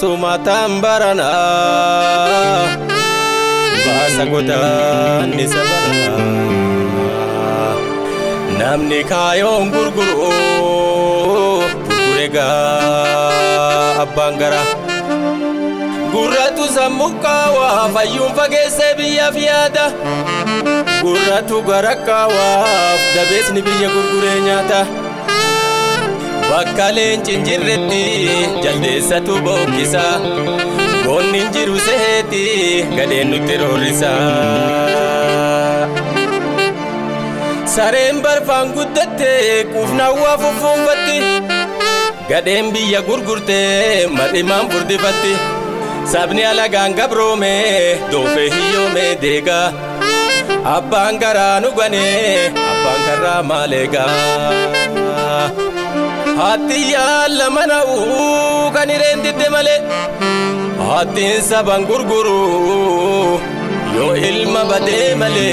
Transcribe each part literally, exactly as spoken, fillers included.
sumatambarana basagutan nisabana namni kayon gurguru gurega abangara guratu zamukawa vayumva gese biyavyada guratu garakawa dabesni biya gurgure nyata Bakkaleen cinjirretti jaldeessatu bookkisa goonni jiru seeti gadeen nutti roorrisa sareen barfaan guddatte kuufnaawwaa fufuunfatti gadeen biyya gurgurte mar'imaan furdifatti sabni alagaan gabroome doofee hiyyoomee deega abbaan garaa nu gane abbaan garaa maaleegaa Hatiya lamana u kanirendi temale hatin saban gurguru yo ilma bademale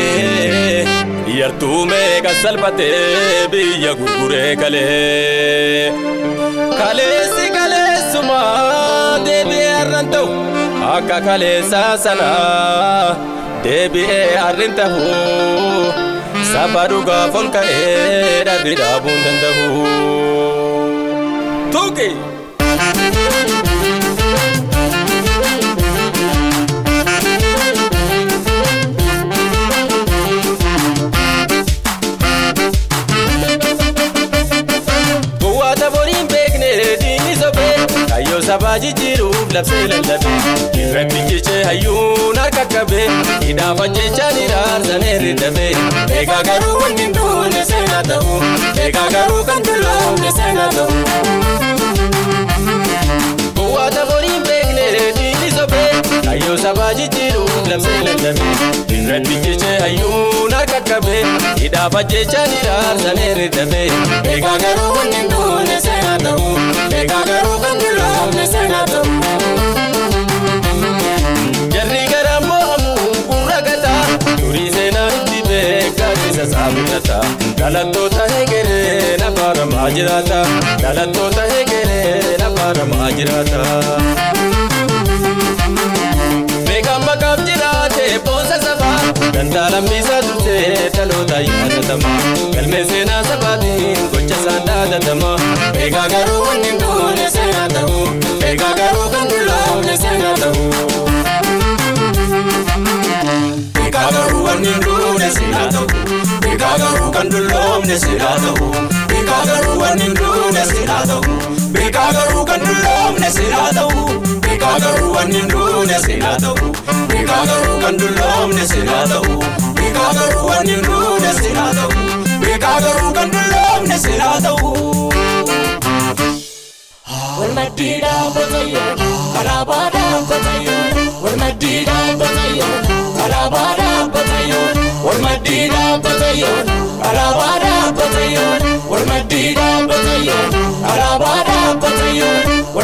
yartu mega salbate biya gurgure kale kale sikale suma debi arranto aka kale sasana debi arranto sabaruga fonka era dirabun dandahu Okay. Goa da borin bekne dini zobe ayo sabaji jiru lapse lalabe ifepiche che ayo nakakabe ida vanje chani rar zane ridabe mega garu windu ne sena do mega garu kandlo ne sena do Ayo sabaji jiru lamse lambe Dinret biche ayu na kakabe Ida baje chani raza nere dabe Ega garu nindu ne senado Ega garu bandilo ne senado Jarri garamo amu kuragata Yuri sena dibe kadisa samnata Galato tahe gere na param hajrata Galato tahe gere na param hajrata Gandaram bisa dulce talo tayada tama kalme se na sabadi kuchh sada tama mega garu nindu ne se na tahu mega garu gandulo ne se na tahu mega garu nindu ne se na tahu mega garu gandulo ne se na tahu mega garu nindu ne se na tahu mega garu gandulo ne se na tahu mega garu nindu ne se na tahu Bekaru kandulom ne sinado, bekaru aninu ne sinado, bekaru kandulom ne sinado. Urmati da batayo, karabada batayo. Urmati da batayo, karabada batayo. Urmati da batayo, karabada batayo. Urmati da batayo, karabada batayo.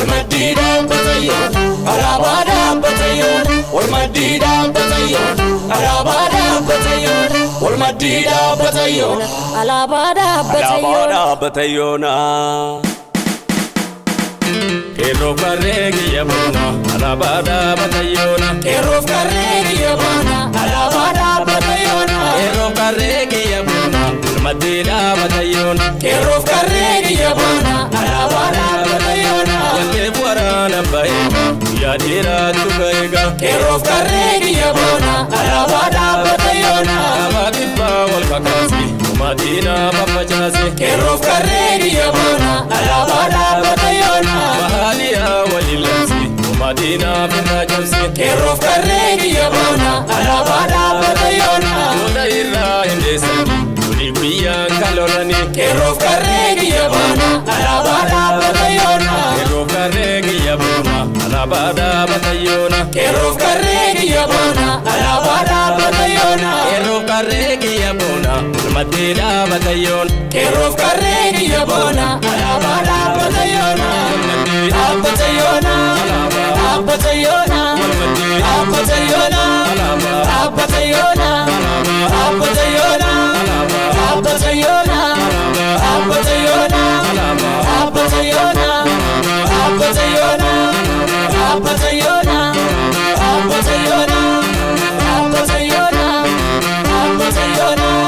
Urmati da batayo, karabada batayo. Ol madida batayo alabada batayo ol madida batayo alabada batayo alabada batayo na ero karegi yabana alabada batayo na ero karegi yabana alabada batayo na ero karegi yabana ol madida batayo na ero karegi yabana alabada batayo na yate warana baye yadira tukaiga ero karegi yabona alabada batayona madiba wal kakasi madina babajase ero karegi yabona alabada batayona mahaliya walilasi madina binajase ero karegi yabona alabada batayona udaira indesa nibiya kalorani ero karegi yabona alabada batayona ero karegi yabona alabada batayona ero karegi yabona alabada batayona ero karegi yabona madina batayona ero karegi yabona alabada batayona madina batayona alabada batayona madina batayona alabada batayona alabada batayona alabada batayona alabada batayona alabada batayona alabada batayona Sayonara, Sayonara, Sayonara.